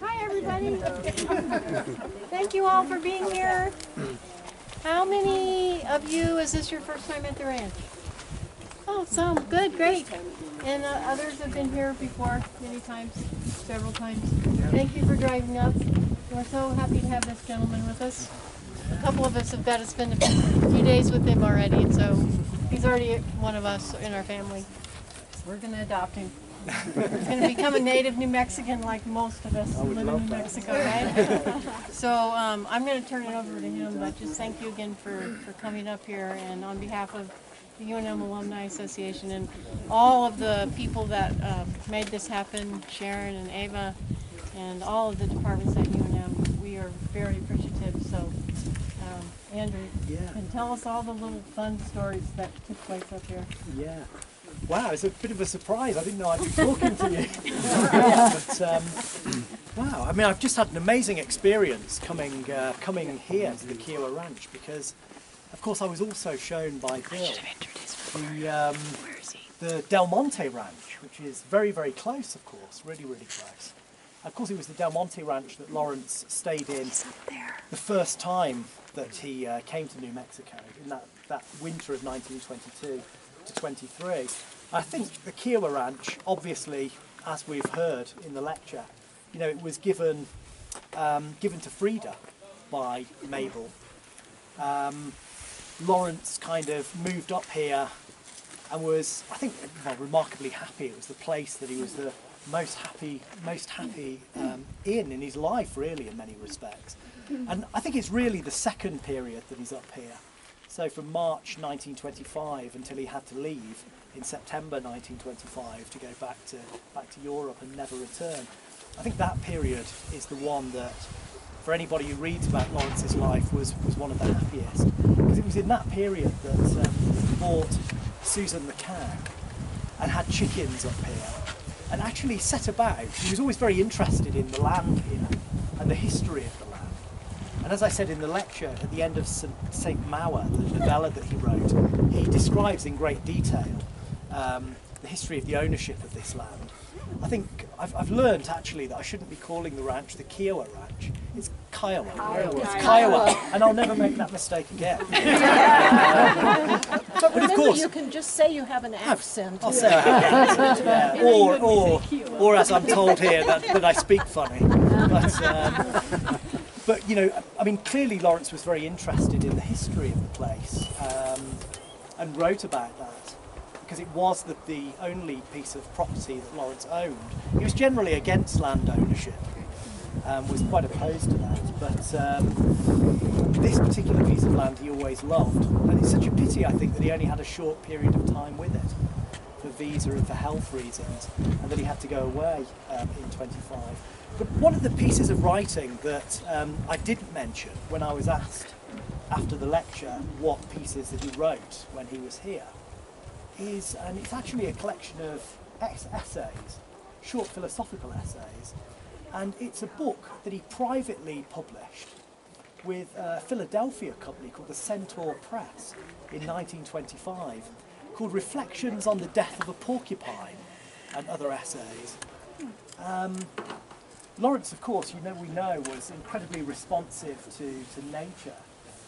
Hi, everybody. Thank you all for being here. How many of you, is this your first time at the ranch? Oh, some. Good, great. And others have been here before many times, several times. Thank you for driving up. We're so happy to have this gentleman with us. A couple of us have got to spend a few days with him already, and so he's already one of us in our family. We're going to adopt him. He's going to become a native New Mexican like most of us who live in New Mexico, right? So I'm going to turn it over to him, but just thank you again for coming up here, and on behalf of the UNM Alumni Association and all of the people that made this happen, Sharon and Ava, and all of the departments at UNM, we are very appreciative. So Andrew, can tell us all the little fun stories that took place up here. Yeah. Wow, it's a bit of a surprise. I didn't know I'd be talking to you. But, wow, I mean, I've just had an amazing experience coming here to the Kiowa Ranch, because, of course, I was also shown by Bill the Del Monte Ranch, which is very, very close, of course, really, really close. Of course, it was the Del Monte Ranch that Lawrence stayed in the first time that he came to New Mexico, in that winter of 1922. To 23. I think the Kiowa Ranch, obviously, as we've heard in the lecture, you know, it was given given to Frieda by Mabel. Lawrence kind of moved up here and was, I think, remarkably happy. It was the place that he was the most happy in his life, really, in many respects. And I think it's really the second period that he's up here. So from March 1925 until he had to leave in September 1925 to go back to Europe and never return. I think that period is the one that, for anybody who reads about Lawrence's life, was one of the happiest. Because it was in that period that he bought Susan the cow and had chickens up here. And actually set about, he was always very interested in the land here and the history of the land. And as I said in the lecture, at the end of St. Mawr, the novella that he wrote, he describes in great detail the history of the ownership of this land. I think I've learned, actually, that I shouldn't be calling the ranch the Kiowa Ranch. It's Kiowa. It's Kiowa. And I'll never make that mistake again. But remember, of course, you can just say you have an accent. I'll say I have an accent, yeah. Or as I'm told here, that I speak funny. But, but, you know, I mean, clearly Lawrence was very interested in the history of the place and wrote about that, because it was the only piece of property that Lawrence owned. He was generally against land ownership, was quite opposed to that, but this particular piece of land he always loved. And it's such a pity, I think, that he only had a short period of time with it, for visa and for health reasons, and that he had to go away in 25. But one of the pieces of writing that I didn't mention when I was asked after the lecture what pieces that he wrote when he was here is, and it's actually a collection of essays, short philosophical essays, and it's a book that he privately published with a Philadelphia company called the Centaur Press in 1925, called Reflections on the Death of a Porcupine and Other Essays. Lawrence, of course, we know, was incredibly responsive to nature,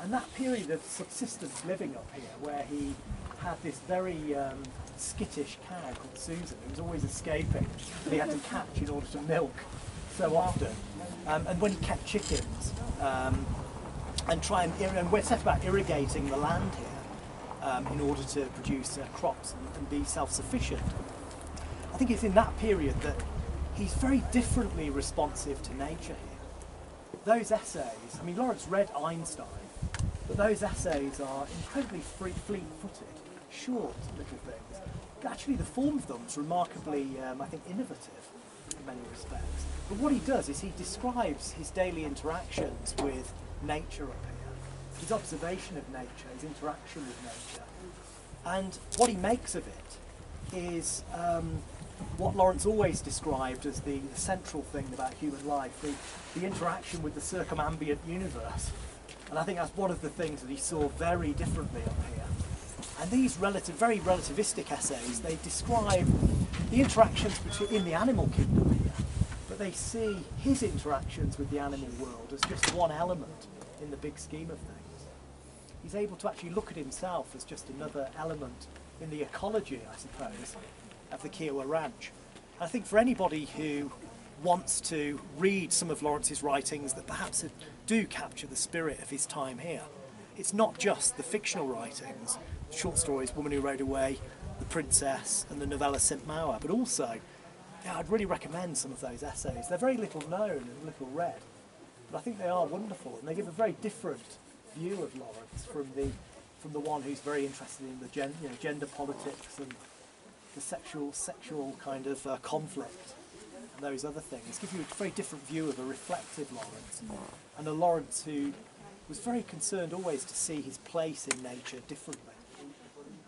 and that period of subsistence living up here, where he had this very skittish cow called Susan, who was always escaping, that he had to catch in order to milk so often, and when he kept chickens, and we're set about irrigating the land here in order to produce crops and be self-sufficient. I think it's in that period that he's very differently responsive to nature here. Those essays, I mean, Lawrence read Einstein, but those essays are incredibly fleet-footed, short little things. Actually, the form of them is remarkably, I think, innovative in many respects. But what he does is he describes his daily interactions with nature up here, his observation of nature, his interaction with nature. And what he makes of it is what Lawrence always described as the central thing about human life, the interaction with the circumambient universe. And I think that's one of the things that he saw very differently up here. And these very relativistic essays, they describe the interactions in the animal kingdom here, but that they see his interactions with the animal world as just one element in the big scheme of things. He's able to actually look at himself as just another element in the ecology, I suppose, of the Kiowa Ranch. I think for anybody who wants to read some of Lawrence's writings that perhaps do capture the spirit of his time here, it's not just the fictional writings, the short stories, Woman Who Rode Away, The Princess, and the novella St. Mawr, but also, yeah, I'd really recommend some of those essays. They're very little known and little read, but I think they are wonderful, and they give a very different view of Lawrence from the one who's very interested in the gender politics and the sexual kind of conflict and those other things. Give you a very different view of a reflective Lawrence, and a Lawrence who was very concerned always to see his place in nature differently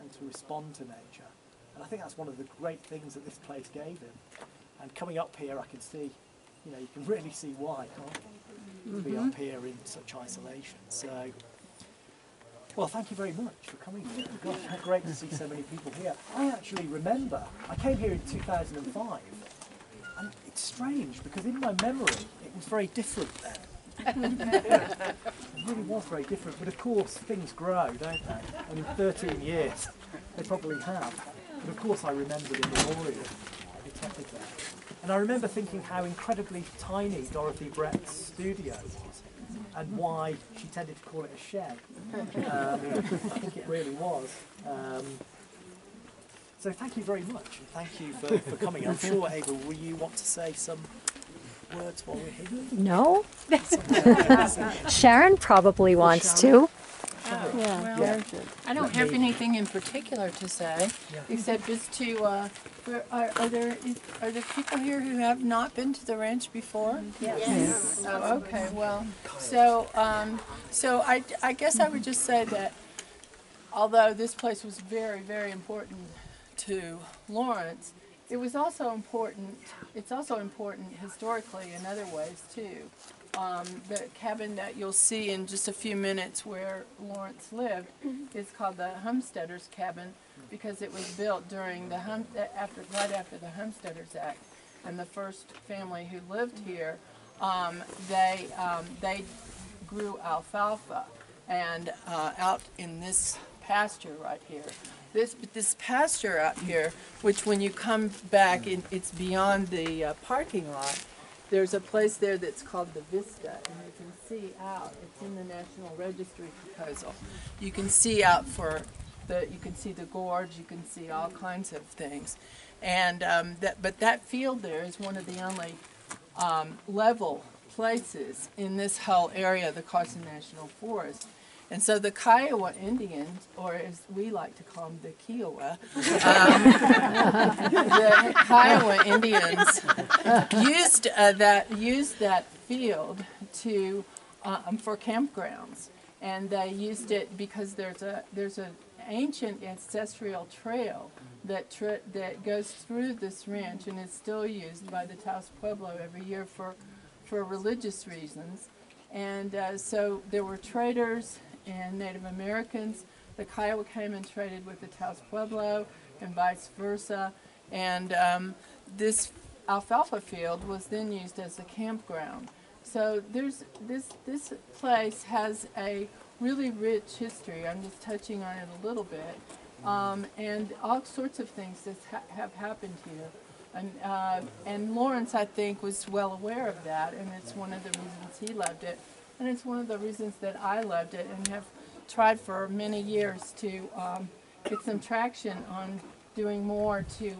and to respond to nature. And I think that's one of the great things that this place gave him. And coming up here, I can see, you know, you can really see why, can't you? Mm-hmm. To be up here in such isolation. So, well, thank you very much for coming here. Gosh, how great to see so many people here. I actually remember, I came here in 2005, and it's strange because in my memory, it was very different then. It really was very different, but of course things grow, don't they? And in 13 years they probably have. But of course I remembered in memorial everything. And I remember thinking how incredibly tiny Dorothy Brett's studio was, and why she tended to call it a shed. I think it really was. So thank you very much, and thank you for coming. I'm sure, Abel, will you want to say some words while we're here? No. Sharon probably wants to. Oh, yeah. Well, I don't have anything in particular to say, except just to, are there people here who have not been to the ranch before? Yes. Oh, okay, well, so, so I guess I would just say that although this place was very, very important to Lawrence, it was also important, it's also important historically in other ways too. The cabin that you'll see in just a few minutes where Lawrence lived is called the Homesteaders Cabin because it was built during the right after the Homesteaders Act, and the first family who lived here, they grew alfalfa and out in this pasture right here. This pasture out here, which when you come back, it's beyond the parking lot. There's a place there that's called the Vista, and you can see out. It's in the National Registry proposal. You can see out for you can see the gorge. You can see all kinds of things, and that field there is one of the only level places in this whole area, the Carson National Forest. And so the Kiowa Indians, or as we like to call them, the Kiowa, the Kiowa Indians used that field to for campgrounds, and they used it because there's an ancient ancestral trail that goes through this ranch and is still used by the Taos Pueblo every year for religious reasons, and so there were traders and Native Americans. The Kiowa came and traded with the Taos Pueblo and vice versa. And this alfalfa field was then used as a campground. So there's this place has a really rich history. I'm just touching on it a little bit. And all sorts of things that have happened here. And Lawrence, I think, was well aware of that, and it's one of the reasons he loved it. And it's one of the reasons that I loved it and have tried for many years to get some traction on doing more to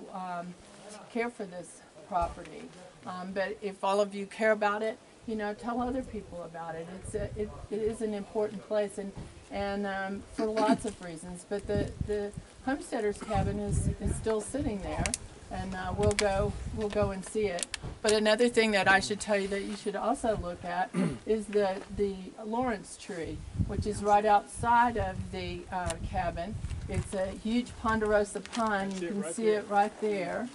care for this property. But if all of you care about it, you know, tell other people about it. It is an important place and for lots of reasons. But the Homesteaders Cabin is still sitting there, and we'll go and see it. But another thing that I should tell you that you should also look at is the Lawrence tree, which is right outside of the cabin. It's a huge ponderosa pine. You can see it right there.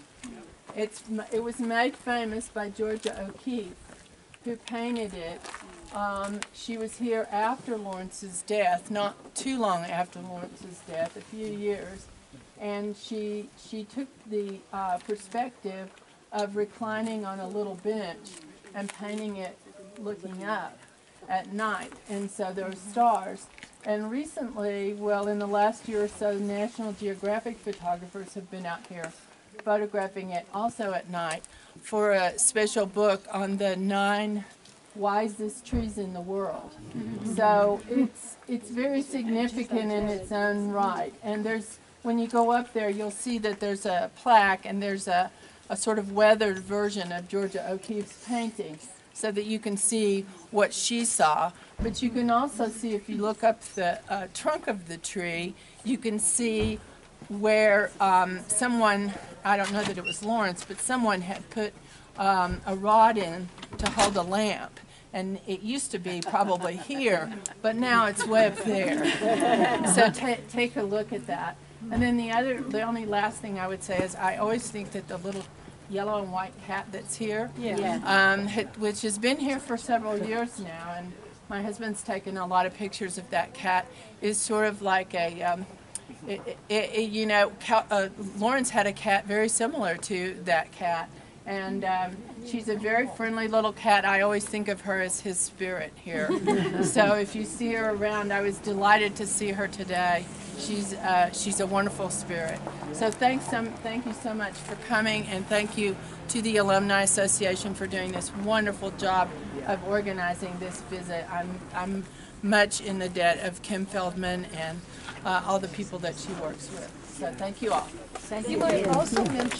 It was made famous by Georgia O'Keeffe, who painted it. She was here after Lawrence's death, not too long after Lawrence's death, a few years. And she took the perspective of reclining on a little bench and painting it looking up at night, and so there were stars. And recently, well, in the last year or so, National Geographic photographers have been out here photographing it also at night for a special book on the 9 wisest trees in the world. So it's very significant in its own right. And there's, when you go up there, you'll see that there's a plaque and there's a sort of weathered version of Georgia O'Keeffe's painting, so that you can see what she saw. But you can also see, if you look up the trunk of the tree, you can see where someone, I don't know that it was Lawrence, but someone had put a rod in to hold a lamp. And it used to be probably here, but now it's way up there. So take a look at that. And then the only last thing I would say is I always think that the little yellow and white cat that's here, which has been here for several years now, and my husband's taken a lot of pictures of that cat, is sort of like a, you know, Lawrence had a cat very similar to that cat, and she's a very friendly little cat. I always think of her as his spirit here. So if you see her around, I was delighted to see her today. She's a wonderful spirit. So thank you so much for coming, and thank you to the Alumni Association for doing this wonderful job of organizing this visit. I'm much in the debt of Kim Feldman and all the people that she works with. So thank you all. Thank you. You might also mention